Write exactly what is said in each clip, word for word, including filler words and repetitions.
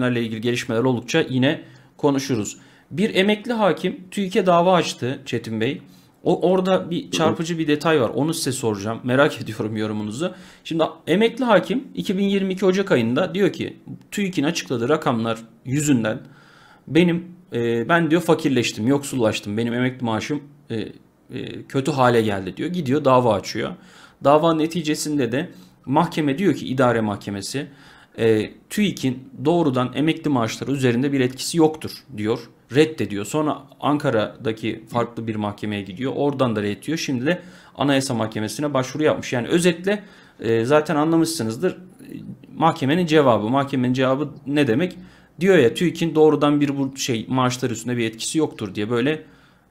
ile ilgili gelişmeler oldukça yine konuşuruz. Bir emekli hakim TÜİK'e dava açtı Çetin Bey. O, orada bir çarpıcı bir detay var. Onu size soracağım. Merak ediyorum yorumunuzu. Şimdi emekli hakim iki bin yirmi iki Ocak ayında diyor ki TÜİK'in açıkladığı rakamlar yüzünden benim e, ben diyor fakirleştim, yoksullaştım. Benim emekli maaşım e, e, kötü hale geldi diyor. Gidiyor dava açıyor. Davanın neticesinde de mahkeme diyor ki idare mahkemesi e, TÜİK'in doğrudan emekli maaşları üzerinde bir etkisi yoktur diyor. Reddediyor. Sonra Ankara'daki farklı bir mahkemeye gidiyor. Oradan da reddediyor. Şimdi de Anayasa Mahkemesi'ne başvuru yapmış. Yani özetle e, zaten anlamışsınızdır mahkemenin cevabı. Mahkemenin cevabı ne demek? Diyor ya TÜİK'in doğrudan bir bu şey maaşlar üstünde bir etkisi yoktur diye böyle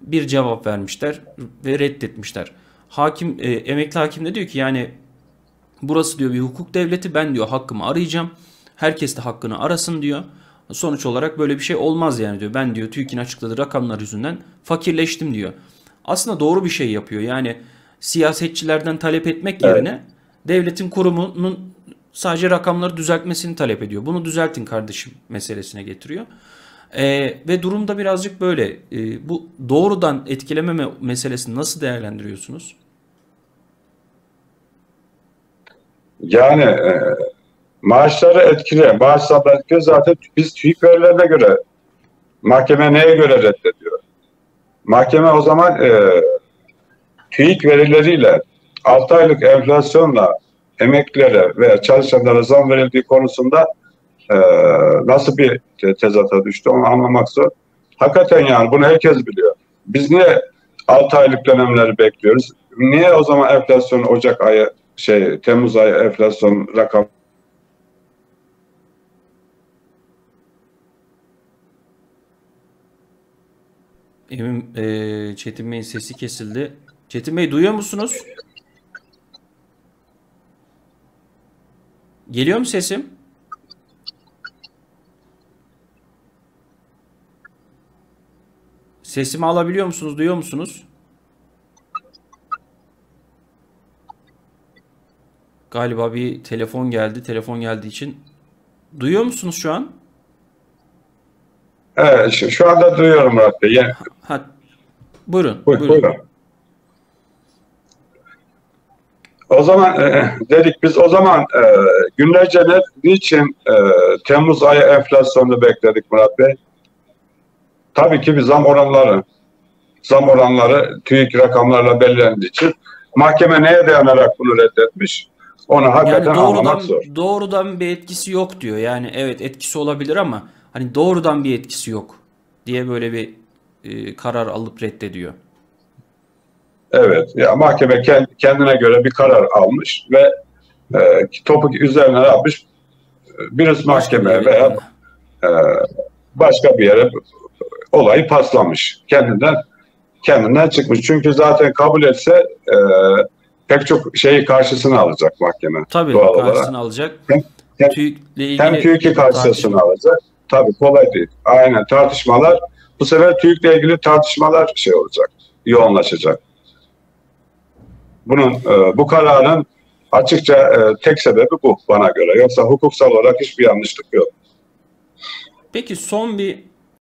bir cevap vermişler ve reddetmişler. Hakim e, emekli hakim de diyor ki yani burası diyor bir hukuk devleti. Ben diyor hakkımı arayacağım. Herkes de hakkını arasın diyor. Sonuç olarak böyle bir şey olmaz yani diyor. Ben diyor TÜİK'in açıkladığı rakamlar yüzünden fakirleştim diyor. Aslında doğru bir şey yapıyor. Yani siyasetçilerden talep etmek yerine evet. Devletin kurumunun sadece rakamları düzeltmesini talep ediyor. Bunu düzeltin kardeşim meselesine getiriyor. Ee, ve durumda birazcık böyle. Ee, bu doğrudan etkilememe meselesini nasıl değerlendiriyorsunuz? Yani... E maaşları etkili, maaş zamları etkili zaten biz TÜİK verilerine göre, mahkeme neye göre reddediyor? Mahkeme o zaman e, TÜİK verileriyle altı aylık enflasyonla emeklilere ve çalışanlara zam verildiği konusunda e, nasıl bir te tezata düştü onu anlamak zor. Hakikaten yani bunu herkes biliyor. Biz niye altı aylık dönemleri bekliyoruz? Niye o zaman enflasyon Ocak ayı, şey Temmuz ayı enflasyon rakam Emin, e, Çetin Bey'in sesi kesildi. Çetin Bey duyuyor musunuz? Geliyor mu sesim? Sesimi alabiliyor musunuz? Duyuyor musunuz? Galiba bir telefon geldi. Telefon geldiği için. Duyuyor musunuz şu an? Evet, şu, şu anda duyuyorum Murat Bey. Yani... Ha, buyurun, Buyur, buyurun. buyurun. O zaman e, dedik biz o zaman e, günlerce ne, niçin e, Temmuz ayı enflasyonunu bekledik Murat Bey? Tabii ki bir zam oranları. Zam oranları TÜİK rakamlarla belirlendiği için mahkeme neye dayanarak bunu reddetmiş? Onu hakikaten yani doğrudan, anlamak zor. Doğrudan bir etkisi yok diyor. Yani evet etkisi olabilir ama hani doğrudan bir etkisi yok diye böyle bir e, karar alıp reddediyor. Evet. Ya mahkeme kendine göre bir karar almış ve e, topuk üzerine yapmış bir mahkeme veya e, başka bir yere olayı paslamış. Kendinden kendinden çıkmış. Çünkü zaten kabul etse e, pek çok şeyi karşısına alacak mahkeme. Tabii doğal karşısına olarak. alacak. Hem, hem, hem TÜİK'i karşısına alacak. Tabii kolay değil. Aynen tartışmalar. Bu sefer TÜİK'le ilgili tartışmalar şey olacak, yoğunlaşacak. Bunun, e, bu kararın açıkça e, tek sebebi bu bana göre. Yoksa hukuksal olarak hiçbir yanlışlık yok. Peki son bir